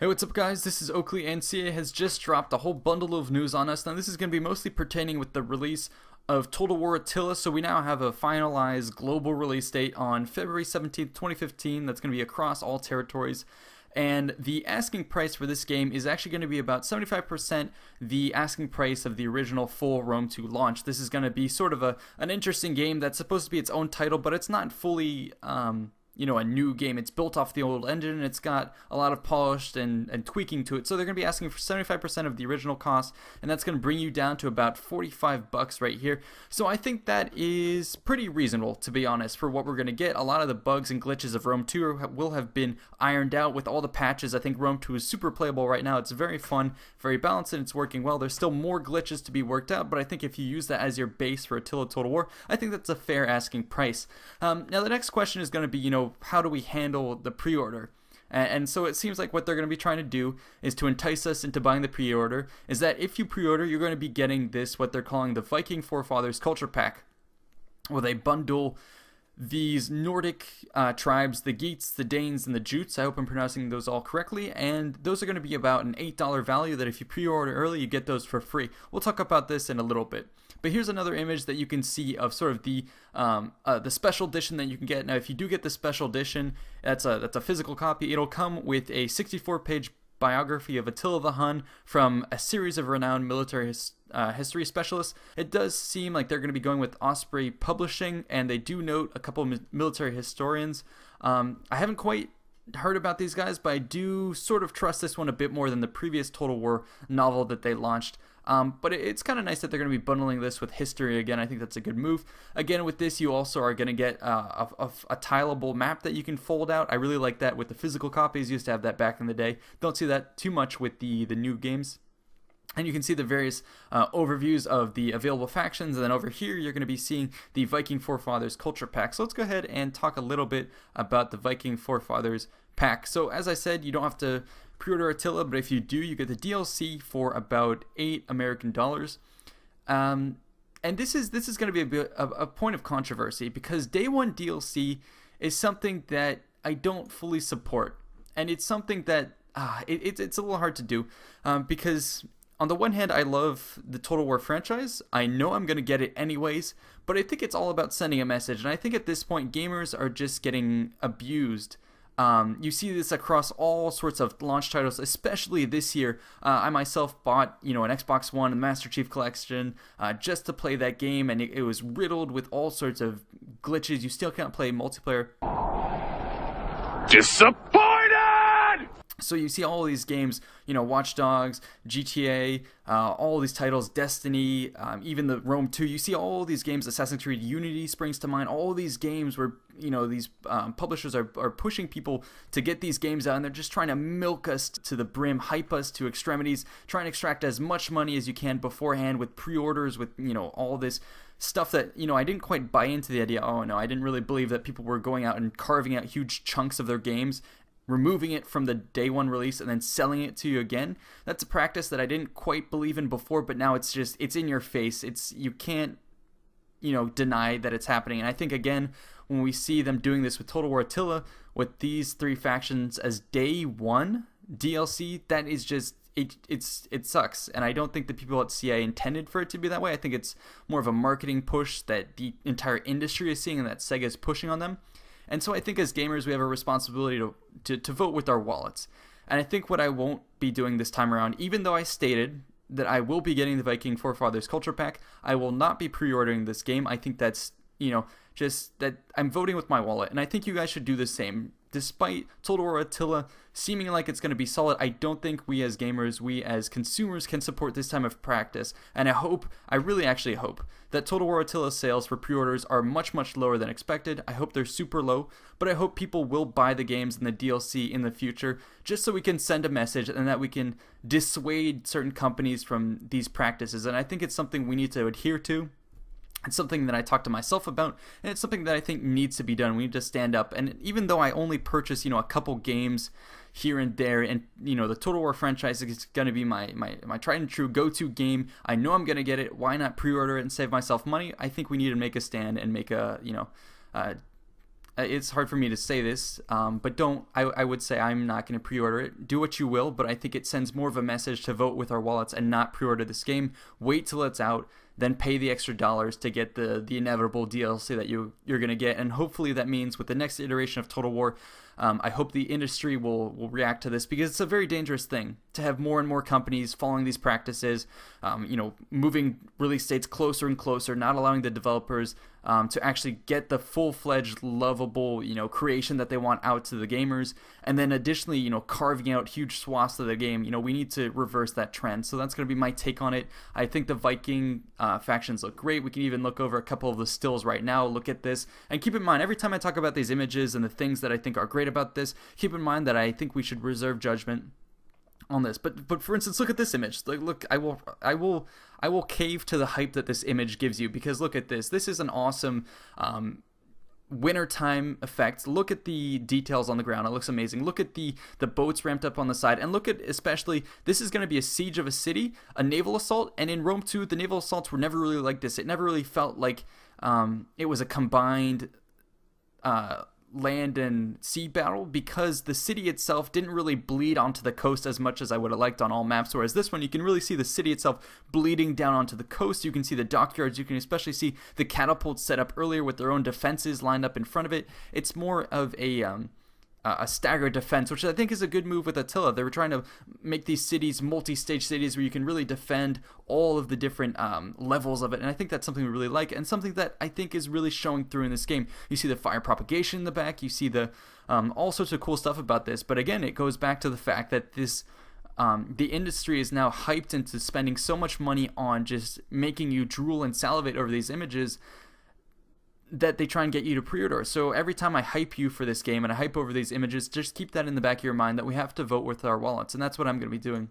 Hey, what's up guys, this is Oakley, and CA has just dropped a whole bundle of news on us. Now this is going to be mostly pertaining with the release of Total War Attila, so we now have a finalized global release date on February 17th, 2015, that's going to be across all territories. And the asking price for this game is actually going to be about 75% the asking price of the original full Rome 2 launch. This is going to be sort of an interesting game that's supposed to be its own title, but it's not fully, you know, a new game. It's built off the old engine, and it's got a lot of polished and tweaking to it. So they're going to be asking for 75% of the original cost, and that's going to bring you down to about $45 right here. So I think that is pretty reasonable, to be honest, for what we're going to get. A lot of the bugs and glitches of Rome 2 will have been ironed out with all the patches. I think Rome 2 is super playable right now. It's very fun, very balanced, and it's working well. There's still more glitches to be worked out, but I think if you use that as your base for Attila Total War, I think that's a fair asking price. Now the next question is going to be, you know, how do we handle the pre-order? And so it seems like what they're going to be trying to do is to entice us into buying the pre-order, is that if you pre-order, you're going to be getting this, what they're calling the Viking Forefathers Culture Pack, where they bundle these Nordic tribes, the Geats, the Danes, and the Jutes. I hope I'm pronouncing those all correctly, and those are going to be about an $8 value that if you pre-order early, you get those for free. We'll talk about this in a little bit. But here's another image that you can see of sort of the special edition that you can get. Now, if you do get the special edition, that's a physical copy. It'll come with a 64-page biography of Attila the Hun from a series of renowned military history specialists. It does seem like they're going to be going with Osprey Publishing, and they do note a couple of military historians. I haven't quite heard about these guys, but I do sort of trust this one a bit more than the previous Total War novel that they launched. But it's kind of nice that they're going to be bundling this with history again. I think that's a good move. Again, with this, you also are going to get a tileable map that you can fold out. I really like that with the physical copies. You used to have that back in the day. Don't see that too much with the new games. And you can see the various overviews of the available factions, and then over here you're going to be seeing the Viking Forefathers Culture Pack. So let's go ahead and talk a little bit about the Viking Forefathers Pack. So as I said, you don't have to pre-order Attila, but if you do, you get the DLC for about $8 American. And this is going to be a point of controversy, because day one DLC is something that I don't fully support, and it's something that it's a little hard to do, because on the one hand, I love the Total War franchise. I know I'm going to get it anyways, but I think it's all about sending a message. And I think at this point, gamers are just getting abused. You see this across all sorts of launch titles, especially this year. I myself bought, you know, an Xbox One, a Master Chief Collection, just to play that game, and it was riddled with all sorts of glitches. You still can't play multiplayer. Disappointing! So you see all these games, you know, Watch Dogs, GTA, all these titles, Destiny, even the Rome 2. You see all these games, Assassin's Creed Unity springs to mind. All these games where, you know, these publishers are pushing people to get these games out, and they're just trying to milk us to the brim, hype us to extremities, try and extract as much money as you can beforehand with pre-orders, with, you know, all this stuff that, you know, I didn't quite buy into the idea. Oh no, I didn't really believe that people were going out and carving out huge chunks of their games, removing it from the day one release and then selling it to you again. That's a practice that I didn't quite believe in before, but now it's just, it's in your face. It's, you can't, you know, deny that it's happening. And I think, again, when we see them doing this with Total War Attila, with these three factions as day one DLC, that is just, it sucks. And I don't think the people at CA intended for it to be that way. I think it's more of a marketing push that the entire industry is seeing and that Sega is pushing on them. And so I think as gamers, we have a responsibility to vote with our wallets. And I think what I won't be doing this time around, even though I stated that I will be getting the Viking Forefathers Culture Pack, I will not be pre-ordering this game. I think that's, you know, just that I'm voting with my wallet. And I think you guys should do the same. Despite Total War Attila seeming like it's going to be solid, I don't think we as gamers, we as consumers, can support this time of practice. And I hope, I really actually hope, that Total War Attila sales for pre-orders are much, much lower than expected. I hope they're super low, but I hope people will buy the games and the DLC in the future, just so we can send a message and that we can dissuade certain companies from these practices. And I think it's something we need to adhere to. It's something that I talk to myself about, and it's something that I think needs to be done. We need to stand up. And even though I only purchase, you know, a couple games here and there, and, you know, the Total War franchise is going to be my tried and true go-to game. I know I'm going to get it. Why not pre-order it and save myself money? I think we need to make a stand and make a, you know, It's hard for me to say this, but don't. I would say I'm not going to pre-order it. Do what you will, but I think it sends more of a message to vote with our wallets and not pre-order this game. Wait till it's out, then pay the extra dollars to get the inevitable DLC that you're going to get. And hopefully that means with the next iteration of Total War, I hope the industry will react to this, because it's a very dangerous thing to have more and more companies following these practices, moving release dates closer and closer, not allowing the developers to actually get the full-fledged, lovable, creation that they want out to the gamers, and then additionally, carving out huge swaths of the game. We need to reverse that trend. So that's going to be my take on it. I think the Viking factions look great. We can even look over a couple of the stills right now, look at this, and keep in mind, every time I talk about these images and the things that I think are great about this, keep in mind that I think we should reserve judgment on this. But for instance, look at this image. Like, look, I will cave to the hype that this image gives you, because look at this. This is an awesome wintertime effect. Look at the details on the ground. It looks amazing. Look at the boats ramped up on the side, and look at, especially, this is going to be a siege of a city, a naval assault. And in Rome 2, the naval assaults were never really like this. It never really felt like it was a combined land and sea battle, because the city itself didn't really bleed onto the coast as much as I would have liked on all maps, whereas this one you can really see the city itself bleeding down onto the coast. You can see the dockyards, you can especially see the catapults set up earlier with their own defenses lined up in front of it. It's more of a staggered defense, which I think is a good move with Attila. They were trying to make these cities multi-stage cities where you can really defend all of the different levels of it, and I think that's something we really like, and something that I think is really showing through in this game. You see the fire propagation in the back, you see the all sorts of cool stuff about this, but again, it goes back to the fact that this the industry is now hyped into spending so much money on just making you drool and salivate over these images that they try and get you to pre-order. So every time I hype you for this game and I hype over these images, just keep that in the back of your mind that we have to vote with our wallets, and that's what I'm going to be doing.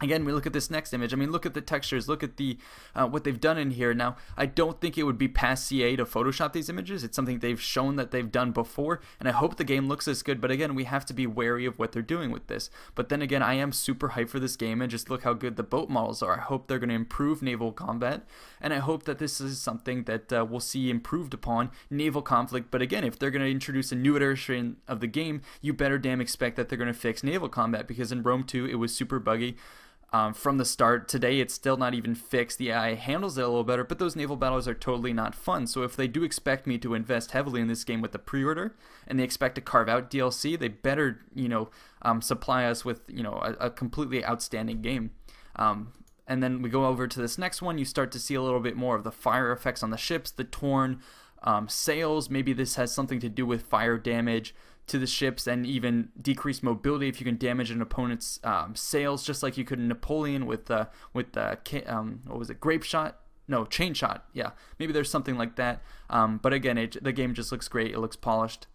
Again, we look at this next image. I mean, look at the textures, look at the what they've done in here. Now, I don't think it would be past CA to Photoshop these images. It's something they've shown that they've done before, and I hope the game looks as good, but again, we have to be wary of what they're doing with this. But then again, I am super hyped for this game, and just look how good the boat models are. I hope they're going to improve naval combat, and I hope that this is something that we'll see improved upon, naval conflict. But again, if they're going to introduce a new iteration of the game, you better damn expect that they're going to fix naval combat, because in Rome 2, it was super buggy. From the start. Today it's still not even fixed. The AI handles it a little better, but those naval battles are totally not fun. So if they do expect me to invest heavily in this game with the pre-order, and they expect to carve out DLC, they better supply us with a completely outstanding game. And then we go over to this next one. You start to see a little bit more of the fire effects on the ships, the torn sails. Maybe this has something to do with fire damage to the ships, and even decreased mobility if you can damage an opponent's sails, just like you could in Napoleon chain shot. Yeah, maybe there's something like that. But again, the game just looks great. It looks polished.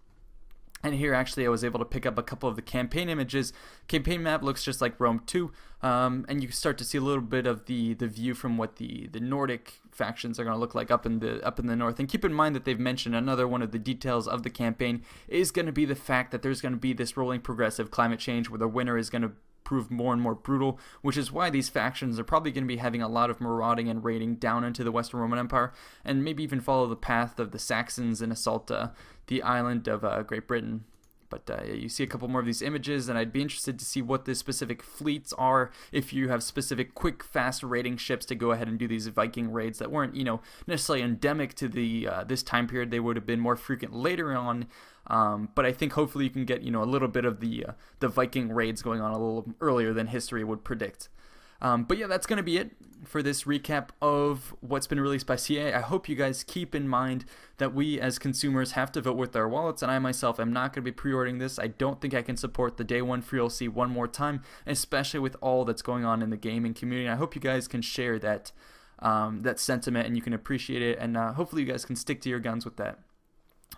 And here, actually, I was able to pick up a couple of the campaign images. Campaign map looks just like Rome 2, and you start to see a little bit of the view from what the Nordic factions are going to look like up in the north. And keep in mind that they've mentioned another one of the details of the campaign is going to be the fact that there's going to be this rolling progressive climate change where the winter is going to prove more and more brutal, which is why these factions are probably going to be having a lot of marauding and raiding down into the Western Roman Empire, and maybe even follow the path of the Saxons and assault the island of Great Britain. But you see a couple more of these images, and I'd be interested to see what the specific fleets are, if you have specific quick, fast raiding ships to go ahead and do these Viking raids that weren't necessarily endemic to the this time period. They would have been more frequent later on. But I think hopefully you can get a little bit of the Viking raids going on a little earlier than history would predict. But yeah, that's going to be it for this recap of what's been released by CA. I hope you guys keep in mind that we as consumers have to vote with our wallets, and I myself am not going to be pre-ordering this. I don't think I can support the day one free DLC one more time, especially with all that's going on in the gaming community. And I hope you guys can share that sentiment, and you can appreciate it, and hopefully you guys can stick to your guns with that.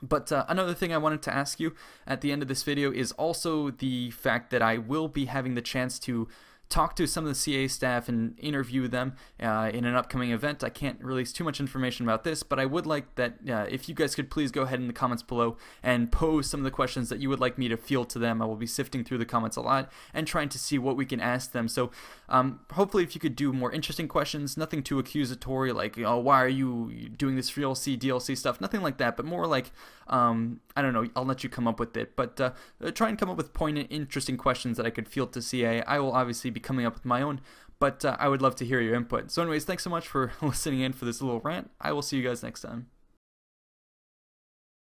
But another thing I wanted to ask you at the end of this video is also the fact that I will be having the chance to talk to some of the CA staff and interview them in an upcoming event. I can't release too much information about this, but I would like that if you guys could please go ahead in the comments below and pose some of the questions that you would like me to field to them. I will be sifting through the comments a lot and trying to see what we can ask them. So hopefully if you could do more interesting questions, nothing too accusatory, like, oh, why are you doing this for DLC stuff, nothing like that, but more like, I don't know, I'll let you come up with it, but try and come up with poignant, interesting questions that I could field to CA. I will obviously be coming up with my own, but I would love to hear your input. So anyways, thanks so much for listening in for this little rant. I will see you guys next time.